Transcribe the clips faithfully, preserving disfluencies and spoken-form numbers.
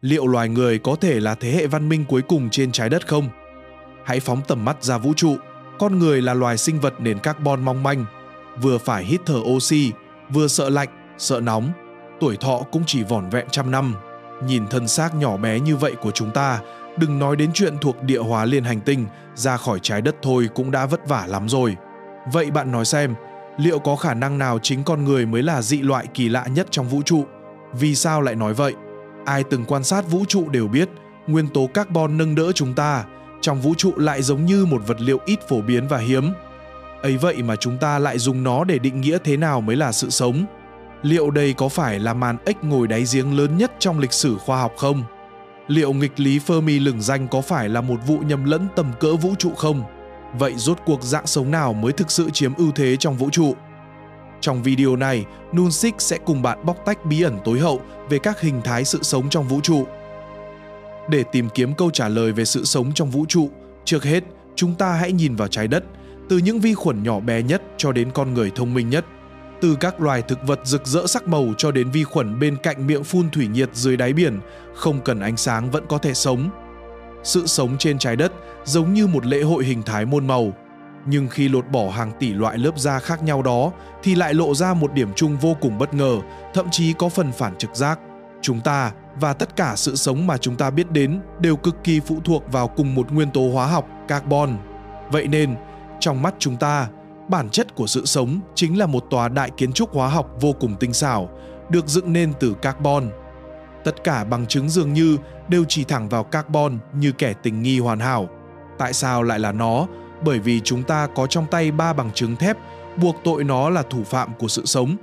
Liệu loài người có thể là thế hệ văn minh cuối cùng trên trái đất không? Hãy phóng tầm mắt ra vũ trụ, con người là loài sinh vật nền carbon mong manh, vừa phải hít thở oxy, vừa sợ lạnh, sợ nóng, tuổi thọ cũng chỉ vỏn vẹn trăm năm. Nhìn thân xác nhỏ bé như vậy của chúng ta, đừng nói đến chuyện thuộc địa hóa liên hành tinh, ra khỏi trái đất thôi cũng đã vất vả lắm rồi. Vậy bạn nói xem, liệu có khả năng nào chính con người mới là dị loại kỳ lạ nhất trong vũ trụ? Vì sao lại nói vậy? Ai từng quan sát vũ trụ đều biết, nguyên tố carbon nâng đỡ chúng ta, trong vũ trụ lại giống như một vật liệu ít phổ biến và hiếm. Ấy vậy mà chúng ta lại dùng nó để định nghĩa thế nào mới là sự sống. Liệu đây có phải là màn ếch ngồi đáy giếng lớn nhất trong lịch sử khoa học không? Liệu nghịch lý Fermi lừng danh có phải là một vụ nhầm lẫn tầm cỡ vũ trụ không? Vậy rốt cuộc dạng sống nào mới thực sự chiếm ưu thế trong vũ trụ? Trong video này, Nunsik sẽ cùng bạn bóc tách bí ẩn tối hậu về các hình thái sự sống trong vũ trụ. Để tìm kiếm câu trả lời về sự sống trong vũ trụ, trước hết, chúng ta hãy nhìn vào trái đất, từ những vi khuẩn nhỏ bé nhất cho đến con người thông minh nhất, từ các loài thực vật rực rỡ sắc màu cho đến vi khuẩn bên cạnh miệng phun thủy nhiệt dưới đáy biển, không cần ánh sáng vẫn có thể sống. Sự sống trên trái đất giống như một lễ hội hình thái muôn màu, nhưng khi lột bỏ hàng tỷ loại lớp da khác nhau đó thì lại lộ ra một điểm chung vô cùng bất ngờ, thậm chí có phần phản trực giác. Chúng ta và tất cả sự sống mà chúng ta biết đến đều cực kỳ phụ thuộc vào cùng một nguyên tố hóa học, carbon. Vậy nên, trong mắt chúng ta, bản chất của sự sống chính là một tòa đại kiến trúc hóa học vô cùng tinh xảo, được dựng nên từ carbon. Tất cả bằng chứng dường như đều chỉ thẳng vào carbon như kẻ tình nghi hoàn hảo. Tại sao lại là nó? Bởi vì chúng ta có trong tay ba bằng chứng thép buộc tội nó là thủ phạm của sự sống.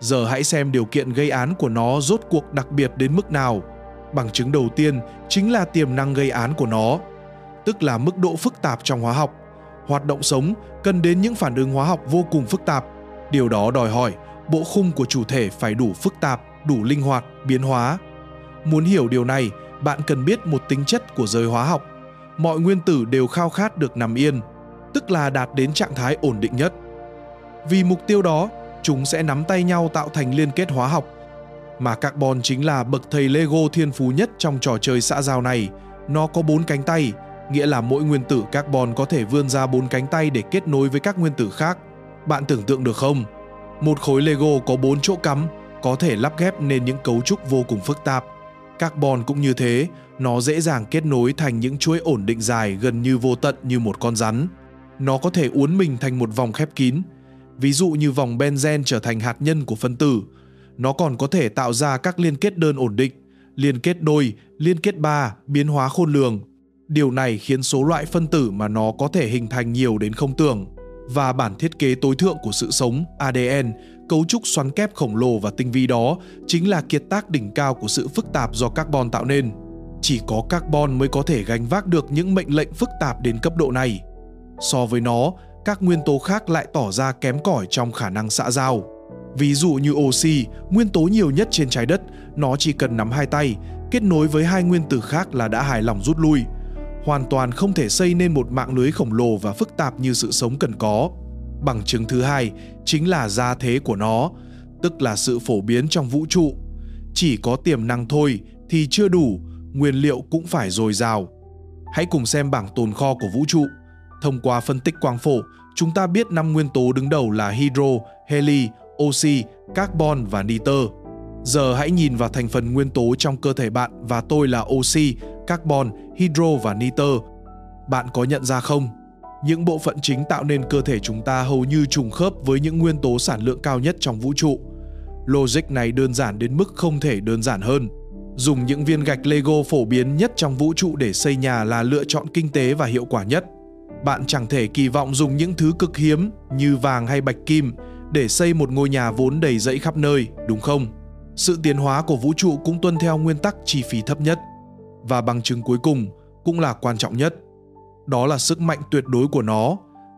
Giờ hãy xem điều kiện gây án của nó rốt cuộc đặc biệt đến mức nào. Bằng chứng đầu tiên chính là tiềm năng gây án của nó, tức là mức độ phức tạp trong hóa học. Hoạt động sống cần đến những phản ứng hóa học vô cùng phức tạp. Điều đó đòi hỏi bộ khung của chủ thể phải đủ phức tạp, đủ linh hoạt, biến hóa. Muốn hiểu điều này, bạn cần biết một tính chất của giới hóa học. Mọi nguyên tử đều khao khát được nằm yên, tức là đạt đến trạng thái ổn định nhất. Vì mục tiêu đó, chúng sẽ nắm tay nhau tạo thành liên kết hóa học. Mà carbon chính là bậc thầy Lego thiên phú nhất trong trò chơi xã giao này. Nó có bốn cánh tay, nghĩa là mỗi nguyên tử carbon có thể vươn ra bốn cánh tay để kết nối với các nguyên tử khác. Bạn tưởng tượng được không? Một khối Lego có bốn chỗ cắm, có thể lắp ghép nên những cấu trúc vô cùng phức tạp. Carbon cũng như thế, nó dễ dàng kết nối thành những chuỗi ổn định dài gần như vô tận như một con rắn. Nó có thể uốn mình thành một vòng khép kín, ví dụ như vòng benzen trở thành hạt nhân của phân tử. Nó còn có thể tạo ra các liên kết đơn ổn định, liên kết đôi, liên kết ba, biến hóa khôn lường. Điều này khiến số loại phân tử mà nó có thể hình thành nhiều đến không tưởng. Và bản thiết kế tối thượng của sự sống, a đê en, cấu trúc xoắn kép khổng lồ và tinh vi đó chính là kiệt tác đỉnh cao của sự phức tạp do carbon tạo nên. Chỉ có carbon mới có thể gánh vác được những mệnh lệnh phức tạp đến cấp độ này. So với nó, các nguyên tố khác lại tỏ ra kém cỏi trong khả năng xã giao. Ví dụ như oxy, nguyên tố nhiều nhất trên trái đất, nó chỉ cần nắm hai tay, kết nối với hai nguyên tử khác là đã hài lòng rút lui. Hoàn toàn không thể xây nên một mạng lưới khổng lồ và phức tạp như sự sống cần có. Bằng chứng thứ hai chính là gia thế của nó, tức là sự phổ biến trong vũ trụ. Chỉ có tiềm năng thôi thì chưa đủ, nguyên liệu cũng phải dồi dào. Hãy cùng xem bảng tồn kho của vũ trụ. Thông qua phân tích quang phổ, chúng ta biết năm nguyên tố đứng đầu là hydro, heli, oxy, carbon và nitơ. Giờ hãy nhìn vào thành phần nguyên tố trong cơ thể bạn và tôi là oxy, carbon, hydro và nitơ. Bạn có nhận ra không? Những bộ phận chính tạo nên cơ thể chúng ta hầu như trùng khớp với những nguyên tố sản lượng cao nhất trong vũ trụ. Logic này đơn giản đến mức không thể đơn giản hơn. Dùng những viên gạch Lego phổ biến nhất trong vũ trụ để xây nhà là lựa chọn kinh tế và hiệu quả nhất. Bạn chẳng thể kỳ vọng dùng những thứ cực hiếm như vàng hay bạch kim để xây một ngôi nhà vốn đầy rẫy khắp nơi, đúng không? Sự tiến hóa của vũ trụ cũng tuân theo nguyên tắc chi phí thấp nhất. Và bằng chứng cuối cùng cũng là quan trọng nhất. Đó là sức mạnh tuyệt đối của nó,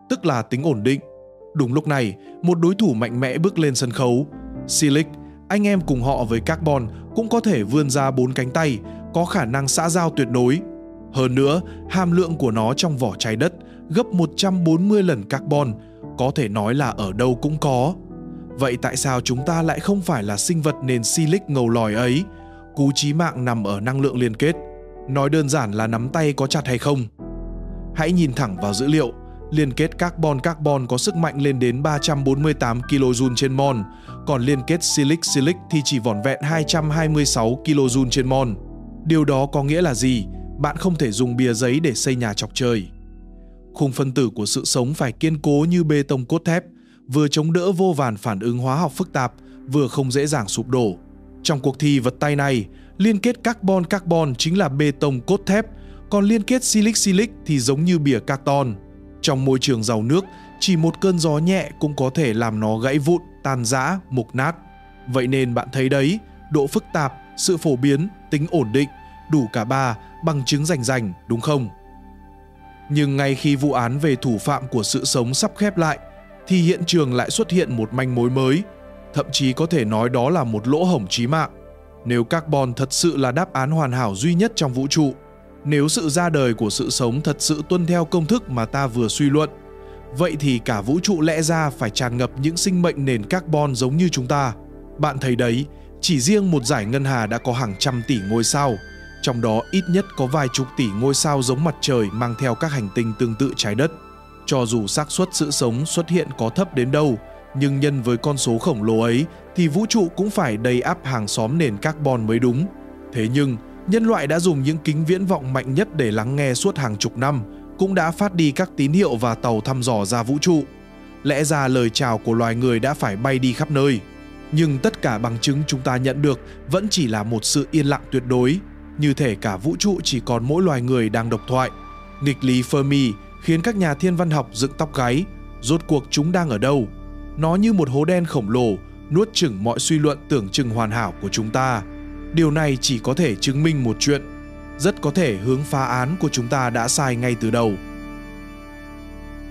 tức là tính ổn định. Đúng lúc này, một đối thủ mạnh mẽ bước lên sân khấu. Silic, anh em cùng họ với carbon, cũng có thể vươn ra bốn cánh tay, có khả năng xã giao tuyệt đối. Hơn nữa, hàm lượng của nó trong vỏ trái đất gấp một trăm bốn mươi lần carbon, có thể nói là ở đâu cũng có. Vậy tại sao chúng ta lại không phải là sinh vật nền silic ngầu lòi ấy? Cú chí mạng nằm ở năng lượng liên kết. Nói đơn giản là nắm tay có chặt hay không. Hãy nhìn thẳng vào dữ liệu. Liên kết carbon-carbon có sức mạnh lên đến ba trăm bốn mươi tám ki-lô-giun trên mol, còn liên kết silic-silic thì chỉ vỏn vẹn hai trăm hai mươi sáu ki-lô-giun trên mol. Điều đó có nghĩa là gì? Bạn không thể dùng bìa giấy để xây nhà chọc trời. Khung phân tử của sự sống phải kiên cố như bê tông cốt thép, vừa chống đỡ vô vàn phản ứng hóa học phức tạp, vừa không dễ dàng sụp đổ. Trong cuộc thi vật tay này, liên kết carbon-carbon chính là bê tông cốt thép, còn liên kết silic-silic thì giống như bìa carton. Trong môi trường giàu nước, chỉ một cơn gió nhẹ cũng có thể làm nó gãy vụn, tan rã, mục nát. Vậy nên bạn thấy đấy, độ phức tạp, sự phổ biến, tính ổn định, đủ cả ba, bằng chứng rành rành, đúng không? Nhưng ngay khi vụ án về thủ phạm của sự sống sắp khép lại, thì hiện trường lại xuất hiện một manh mối mới, thậm chí có thể nói đó là một lỗ hổng chí mạng. Nếu carbon thật sự là đáp án hoàn hảo duy nhất trong vũ trụ, nếu sự ra đời của sự sống thật sự tuân theo công thức mà ta vừa suy luận, vậy thì cả vũ trụ lẽ ra phải tràn ngập những sinh mệnh nền carbon giống như chúng ta. Bạn thấy đấy, chỉ riêng một dải ngân hà đã có hàng trăm tỷ ngôi sao, trong đó ít nhất có vài chục tỷ ngôi sao giống mặt trời mang theo các hành tinh tương tự trái đất. Cho dù xác suất sự sống xuất hiện có thấp đến đâu, nhưng nhân với con số khổng lồ ấy thì vũ trụ cũng phải đầy ắp hàng xóm nền carbon mới đúng. Thế nhưng, nhân loại đã dùng những kính viễn vọng mạnh nhất để lắng nghe suốt hàng chục năm, cũng đã phát đi các tín hiệu và tàu thăm dò ra vũ trụ. Lẽ ra lời chào của loài người đã phải bay đi khắp nơi. Nhưng tất cả bằng chứng chúng ta nhận được vẫn chỉ là một sự yên lặng tuyệt đối. Như thể cả vũ trụ chỉ còn mỗi loài người đang độc thoại. Nghịch lý Fermi khiến các nhà thiên văn học dựng tóc gáy. Rốt cuộc chúng đang ở đâu? Nó như một hố đen khổng lồ, nuốt chửng mọi suy luận tưởng chừng hoàn hảo của chúng ta. Điều này chỉ có thể chứng minh một chuyện, rất có thể hướng phá án của chúng ta đã sai ngay từ đầu.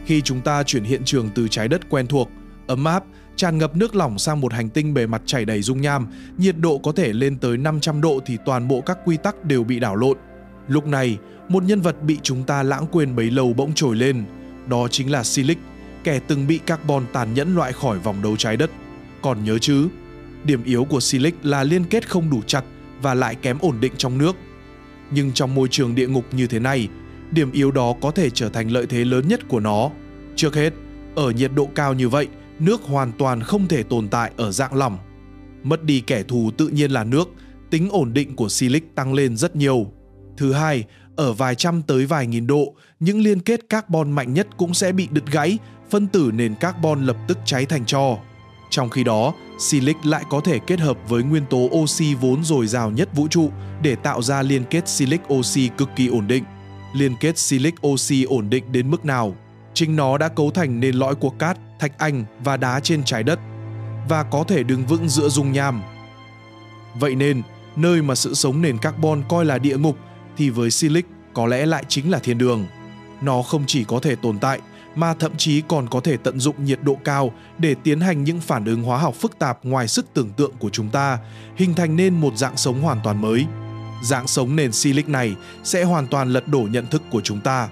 Khi chúng ta chuyển hiện trường từ trái đất quen thuộc, ấm áp, tràn ngập nước lỏng sang một hành tinh bề mặt chảy đầy dung nham, nhiệt độ có thể lên tới năm trăm độ thì toàn bộ các quy tắc đều bị đảo lộn. Lúc này, một nhân vật bị chúng ta lãng quên bấy lâu bỗng trồi lên, đó chính là Silic, kẻ từng bị carbon tàn nhẫn loại khỏi vòng đấu trái đất. Còn nhớ chứ? Điểm yếu của Silic là liên kết không đủ chặt và lại kém ổn định trong nước. Nhưng trong môi trường địa ngục như thế này, điểm yếu đó có thể trở thành lợi thế lớn nhất của nó. Trước hết, ở nhiệt độ cao như vậy, nước hoàn toàn không thể tồn tại ở dạng lỏng. Mất đi kẻ thù tự nhiên là nước, tính ổn định của Silic tăng lên rất nhiều. Thứ hai, ở vài trăm tới vài nghìn độ, những liên kết carbon mạnh nhất cũng sẽ bị đứt gãy, phân tử nền carbon lập tức cháy thành tro. Trong khi đó, Silic lại có thể kết hợp với nguyên tố oxy vốn dồi dào nhất vũ trụ để tạo ra liên kết Silic-oxy cực kỳ ổn định. Liên kết Silic-oxy ổn định đến mức nào? Chính nó đã cấu thành nên lõi của cát, thạch anh và đá trên trái đất, và có thể đứng vững giữa dung nham. Vậy nên, nơi mà sự sống nền carbon coi là địa ngục thì với Silic có lẽ lại chính là thiên đường. Nó không chỉ có thể tồn tại, mà thậm chí còn có thể tận dụng nhiệt độ cao để tiến hành những phản ứng hóa học phức tạp ngoài sức tưởng tượng của chúng ta, hình thành nên một dạng sống hoàn toàn mới. Dạng sống nền Silic này sẽ hoàn toàn lật đổ nhận thức của chúng ta.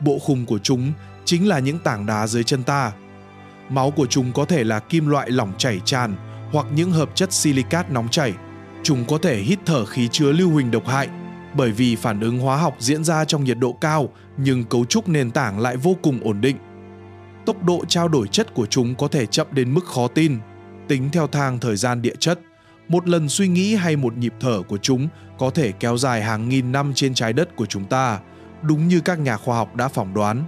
Bộ khung của chúng chính là những tảng đá dưới chân ta. Máu của chúng có thể là kim loại lỏng chảy tràn hoặc những hợp chất silicat nóng chảy. Chúng có thể hít thở khí chứa lưu huỳnh độc hại, bởi vì phản ứng hóa học diễn ra trong nhiệt độ cao nhưng cấu trúc nền tảng lại vô cùng ổn định. Tốc độ trao đổi chất của chúng có thể chậm đến mức khó tin. Tính theo thang thời gian địa chất, một lần suy nghĩ hay một nhịp thở của chúng có thể kéo dài hàng nghìn năm trên trái đất của chúng ta, đúng như các nhà khoa học đã phỏng đoán.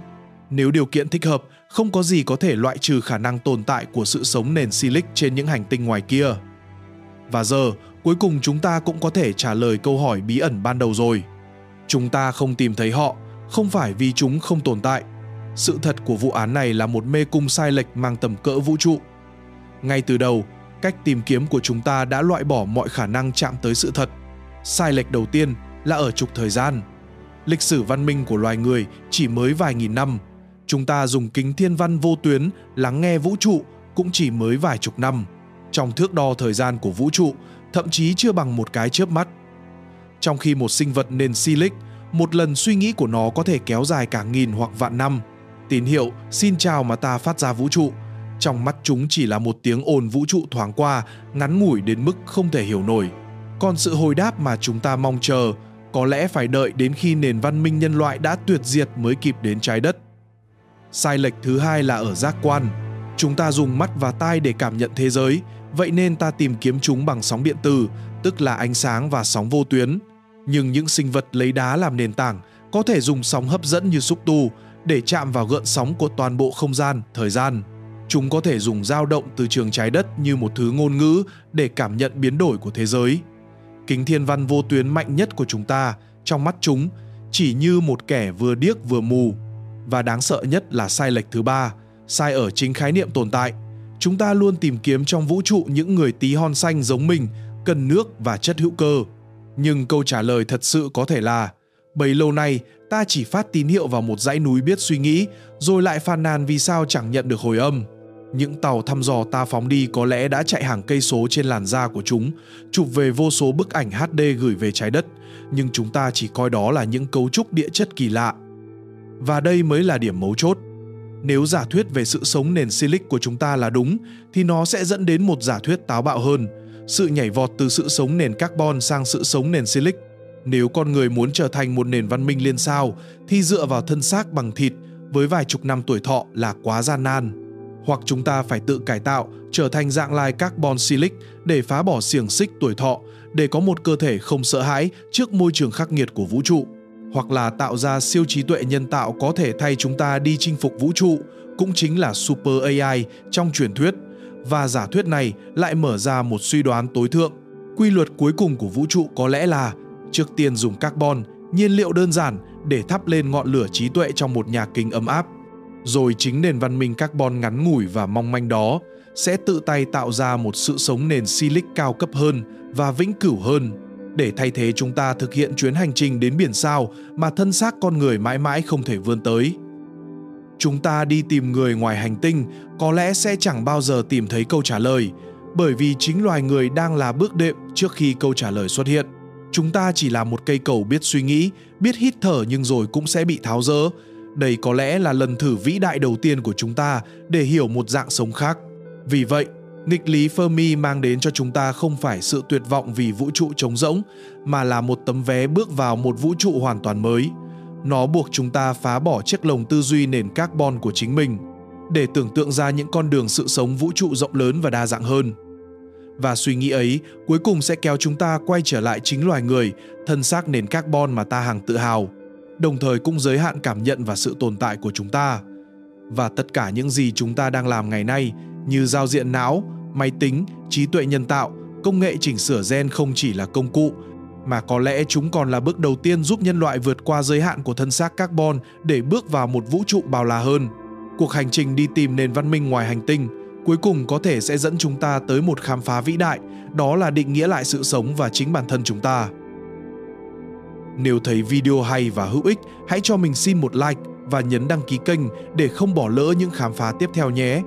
Nếu điều kiện thích hợp, không có gì có thể loại trừ khả năng tồn tại của sự sống nền Silic trên những hành tinh ngoài kia. Và giờ, cuối cùng chúng ta cũng có thể trả lời câu hỏi bí ẩn ban đầu rồi. Chúng ta không tìm thấy họ, không phải vì chúng không tồn tại. Sự thật của vụ án này là một mê cung sai lệch mang tầm cỡ vũ trụ. Ngay từ đầu, cách tìm kiếm của chúng ta đã loại bỏ mọi khả năng chạm tới sự thật. Sai lệch đầu tiên là ở trục thời gian. Lịch sử văn minh của loài người chỉ mới vài nghìn năm. Chúng ta dùng kính thiên văn vô tuyến lắng nghe vũ trụ cũng chỉ mới vài chục năm. Trong thước đo thời gian của vũ trụ, thậm chí chưa bằng một cái chớp mắt. Trong khi một sinh vật nền Silic, một lần suy nghĩ của nó có thể kéo dài cả nghìn hoặc vạn năm. Tín hiệu xin chào mà ta phát ra vũ trụ, trong mắt chúng chỉ là một tiếng ồn vũ trụ thoáng qua, ngắn ngủi đến mức không thể hiểu nổi. Còn sự hồi đáp mà chúng ta mong chờ có lẽ phải đợi đến khi nền văn minh nhân loại đã tuyệt diệt mới kịp đến trái đất. Sai lệch thứ hai là ở giác quan. Chúng ta dùng mắt và tai để cảm nhận thế giới, vậy nên ta tìm kiếm chúng bằng sóng điện từ, tức là ánh sáng và sóng vô tuyến. Nhưng những sinh vật lấy đá làm nền tảng có thể dùng sóng hấp dẫn như xúc tu để chạm vào gợn sóng của toàn bộ không gian, thời gian. Chúng có thể dùng dao động từ trường trái đất như một thứ ngôn ngữ để cảm nhận biến đổi của thế giới. Kính thiên văn vô tuyến mạnh nhất của chúng ta, trong mắt chúng, chỉ như một kẻ vừa điếc vừa mù. Và đáng sợ nhất là sai lệch thứ ba, sai ở chính khái niệm tồn tại. Chúng ta luôn tìm kiếm trong vũ trụ những người tí hon xanh giống mình, cần nước và chất hữu cơ. Nhưng câu trả lời thật sự có thể là: bấy lâu nay, ta chỉ phát tín hiệu vào một dãy núi biết suy nghĩ, rồi lại phàn nàn vì sao chẳng nhận được hồi âm. Những tàu thăm dò ta phóng đi có lẽ đã chạy hàng cây số trên làn da của chúng, chụp về vô số bức ảnh hát đê gửi về trái đất, nhưng chúng ta chỉ coi đó là những cấu trúc địa chất kỳ lạ. Và đây mới là điểm mấu chốt. Nếu giả thuyết về sự sống nền silic của chúng ta là đúng, thì nó sẽ dẫn đến một giả thuyết táo bạo hơn, sự nhảy vọt từ sự sống nền carbon sang sự sống nền silic. Nếu con người muốn trở thành một nền văn minh liên sao, thì dựa vào thân xác bằng thịt với vài chục năm tuổi thọ là quá gian nan. Hoặc chúng ta phải tự cải tạo, trở thành dạng lai carbon silic để phá bỏ xiềng xích tuổi thọ, để có một cơ thể không sợ hãi trước môi trường khắc nghiệt của vũ trụ. Hoặc là tạo ra siêu trí tuệ nhân tạo có thể thay chúng ta đi chinh phục vũ trụ, cũng chính là Super a i trong truyền thuyết. Và giả thuyết này lại mở ra một suy đoán tối thượng. Quy luật cuối cùng của vũ trụ có lẽ là trước tiên dùng carbon, nhiên liệu đơn giản để thắp lên ngọn lửa trí tuệ trong một nhà kính ấm áp. Rồi chính nền văn minh carbon ngắn ngủi và mong manh đó sẽ tự tay tạo ra một sự sống nền silic cao cấp hơn và vĩnh cửu hơn, để thay thế chúng ta thực hiện chuyến hành trình đến biển sao mà thân xác con người mãi mãi không thể vươn tới. Chúng ta đi tìm người ngoài hành tinh có lẽ sẽ chẳng bao giờ tìm thấy câu trả lời, bởi vì chính loài người đang là bước đệm trước khi câu trả lời xuất hiện. Chúng ta chỉ là một cây cầu biết suy nghĩ, biết hít thở nhưng rồi cũng sẽ bị tháo dỡ. Đây có lẽ là lần thử vĩ đại đầu tiên của chúng ta để hiểu một dạng sống khác. Vì vậy, nghịch lý Fermi mang đến cho chúng ta không phải sự tuyệt vọng vì vũ trụ trống rỗng, mà là một tấm vé bước vào một vũ trụ hoàn toàn mới. Nó buộc chúng ta phá bỏ chiếc lồng tư duy nền carbon của chính mình, để tưởng tượng ra những con đường sự sống vũ trụ rộng lớn và đa dạng hơn. Và suy nghĩ ấy cuối cùng sẽ kéo chúng ta quay trở lại chính loài người, thân xác nền carbon mà ta hằng tự hào, đồng thời cũng giới hạn cảm nhận và sự tồn tại của chúng ta. Và tất cả những gì chúng ta đang làm ngày nay, như giao diện não, máy tính, trí tuệ nhân tạo, công nghệ chỉnh sửa gen không chỉ là công cụ, mà có lẽ chúng còn là bước đầu tiên giúp nhân loại vượt qua giới hạn của thân xác carbon để bước vào một vũ trụ bao la hơn. Cuộc hành trình đi tìm nền văn minh ngoài hành tinh cuối cùng có thể sẽ dẫn chúng ta tới một khám phá vĩ đại, đó là định nghĩa lại sự sống và chính bản thân chúng ta. Nếu thấy video hay và hữu ích, hãy cho mình xin một like và nhấn đăng ký kênh để không bỏ lỡ những khám phá tiếp theo nhé!